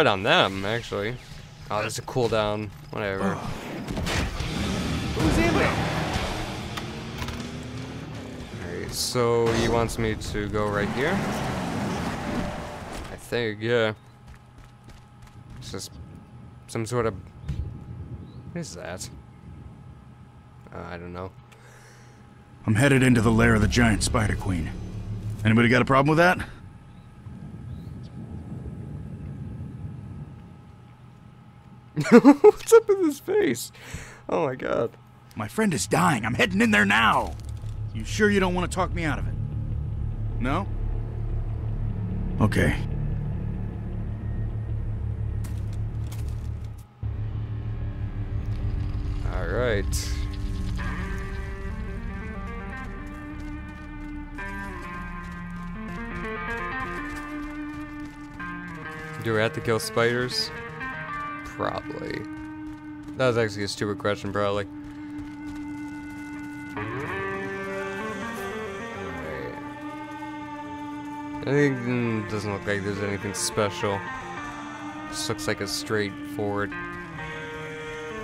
Right on them, actually. Oh, there's a cooldown. Whatever. Who's in there? Alright, so he wants me to go right here? I think, yeah. It's just some sort of... What is that? I don't know. I'm headed into the lair of the giant spider queen. Anybody got a problem with that? What's up with his face? Oh my god. My friend is dying. I'm heading in there now. You sure you don't want to talk me out of it? No? Okay. Alright. Do we have to kill spiders? Probably. That was actually a stupid question, probably. Alright. It doesn't look like there's anything special. Just looks like a straightforward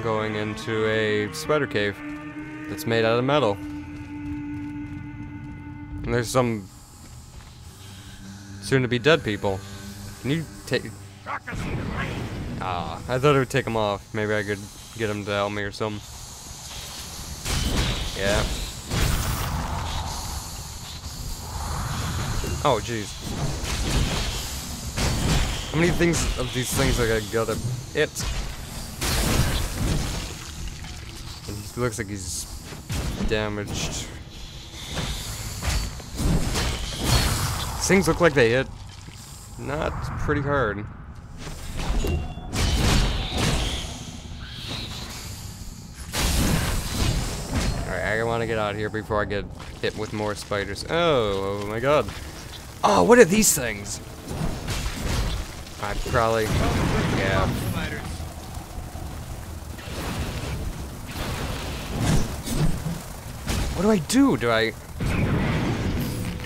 going into a spider cave that's made out of metal. And there's some soon-to-be dead people. Can you take... Ah, I thought it would take them off. Maybe I could get them to help me or something. Yeah. Oh, jeez. How many things of these things I gotta hit? It looks like he's damaged. These things look like they hit not pretty hard. I want to get out of here before I get hit with more spiders. Oh, oh my god. Oh, what are these things? I probably... Yeah. What do I do? Do I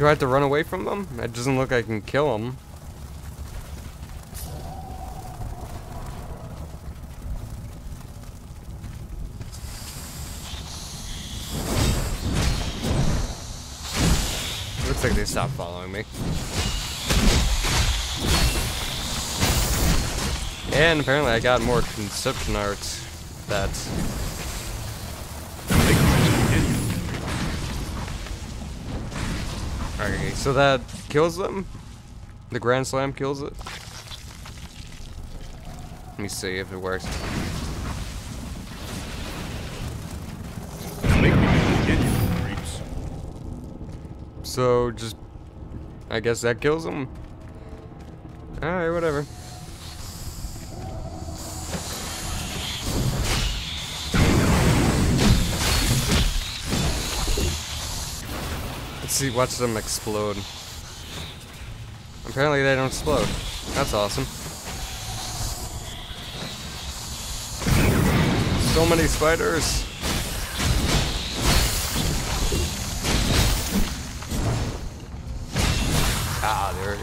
have to run away from them? It doesn't look like I can kill them. Looks like they stopped following me. And apparently I got more conception art that... Okay, so that kills them? The Grand Slam kills it? Let me see if it works. So, just... I guess that kills him? Alright, whatever. Let's see, watch them explode. Apparently they don't explode. That's awesome. So many spiders! Ah, there we go.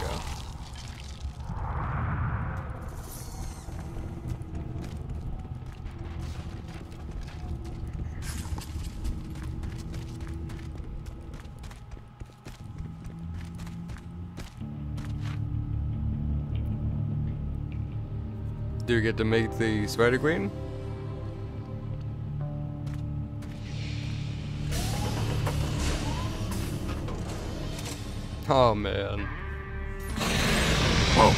Do you get to make the Spider Queen? Oh man. Whoa.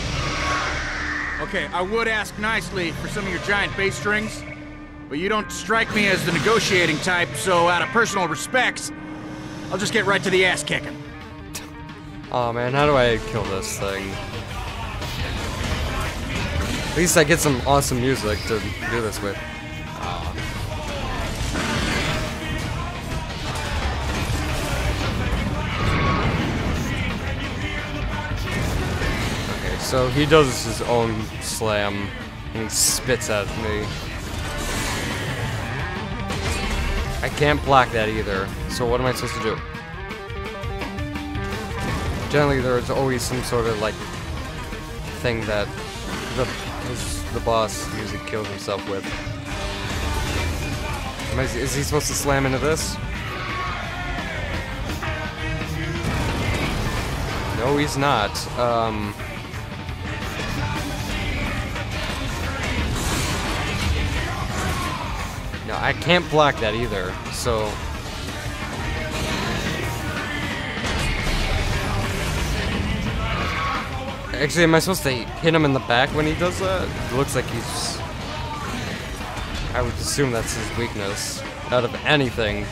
Okay, I would ask nicely for some of your giant bass strings, but you don't strike me as the negotiating type, so out of personal respects, I'll just get right to the ass kicking. Oh man, how do I kill this thing? At least I get some awesome music to do this with. So he does his own slam, and he spits at me. I can't block that either, so what am I supposed to do? Generally, there's always some sort of, like, thing that the This the boss usually kills himself with. Is he supposed to slam into this? No, he's not. No, I can't block that either, so... Actually, am I supposed to hit him in the back when he does that? It looks like he's... I would assume that's his weakness, out of anything.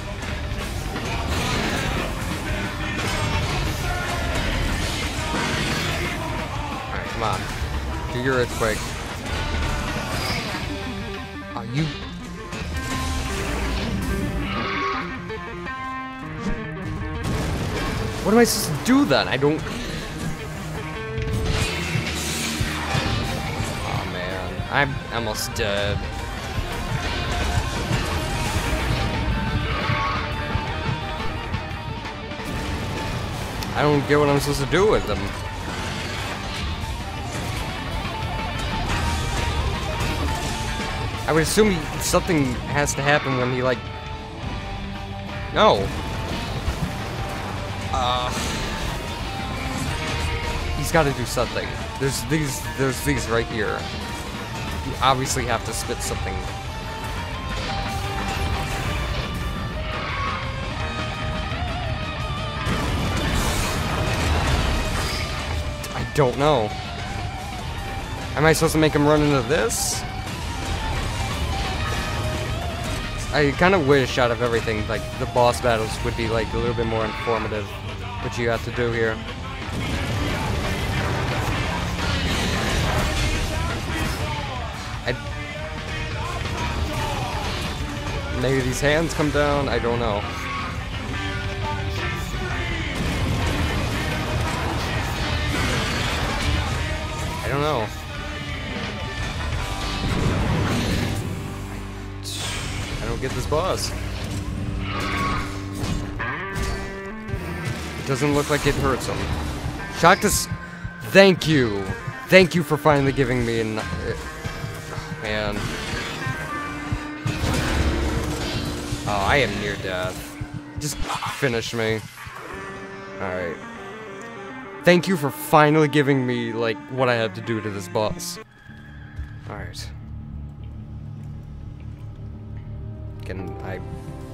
Alright, come on. Do your earthquake. Are you... What am I supposed to do then? I don't... I'm almost dead. I don't get what I'm supposed to do with them. I would assume something has to happen when he, like... No. He's got to do something. There's these right here. You obviously have to spit something. I don't know. Am I supposed to make him run into this? I kind of wish out of everything, like, the boss battles would be, like, a little bit more informative, which you have to do here. Maybe these hands come down, I don't know. I don't know. I don't get this boss. It doesn't look like it hurts him. Shoctus, thank you. Thank you for finally giving me an... Oh, man. Oh, I am near death. Just finish me. Alright. Thank you for finally giving me, like, what I have to do to this boss. Alright. Can I...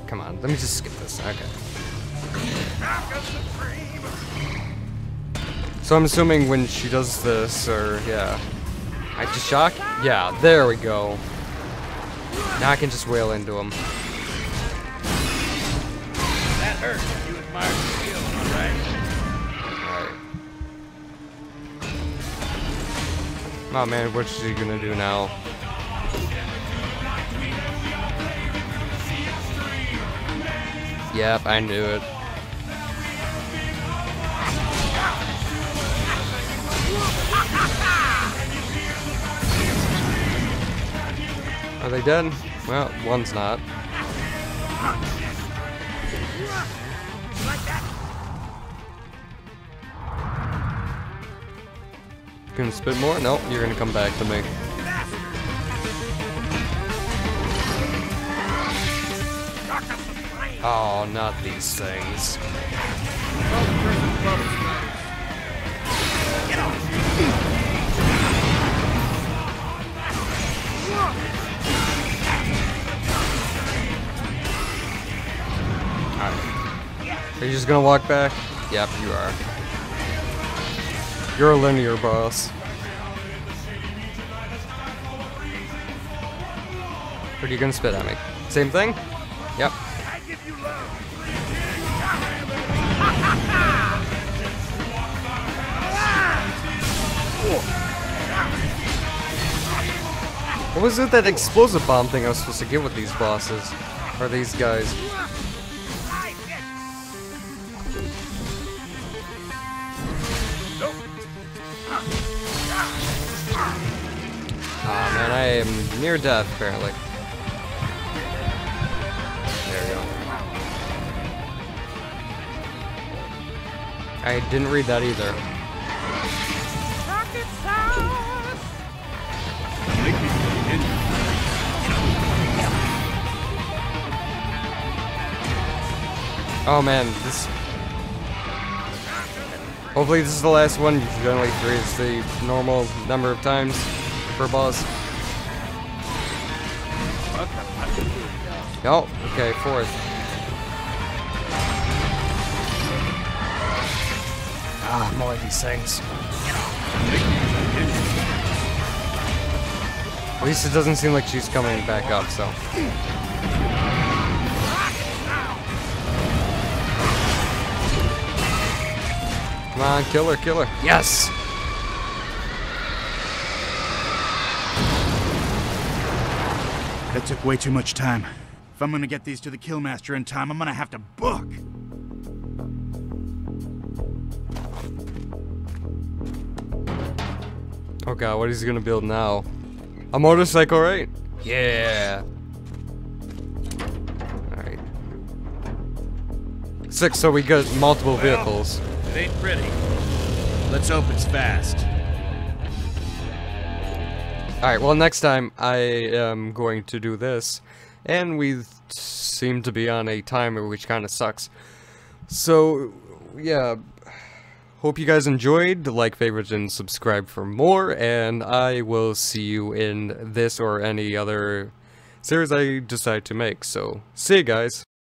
Come on, let me just skip this. Okay. So I'm assuming when she does this, or, yeah. I just shock? Yeah, there we go. Now I can just wail into him. You admire the skill, alright? Alright. Oh man, what's she gonna do now? Yep, I knew it. Are they dead? Well, one's not. Gonna spit more? Nope, you're gonna come back to me. Oh, not these things. Alright. Are you just gonna walk back? Yep, you are. You're a linear boss. What are you gonna spit at me? Same thing? Yep. What was it, that explosive bomb thing I was supposed to get with these bosses? Or these guys? Man, I am near death, apparently. There we go. I didn't read that either. Oh man, this... Hopefully this is the last one. You should only three. It's the normal number of times per boss. Oh, okay, fourth. Ah, more of these things. At least it doesn't seem like she's coming back up, so. Come on, kill her, kill her. Yes! That took way too much time. If I'm gonna get these to the Killmaster in time, I'm gonna have to book! Oh god, what is he gonna build now? A motorcycle, right? Yeah. All right. Six, so we got multiple vehicles. Well, it ain't pretty. Let's hope it's fast. All right. Well, next time I am going to do this, and we seem to be on a timer, which kind of sucks. So, yeah. Hope you guys enjoyed, like, favorite, and subscribe for more, and I will see you in this or any other series I decide to make, so see you guys!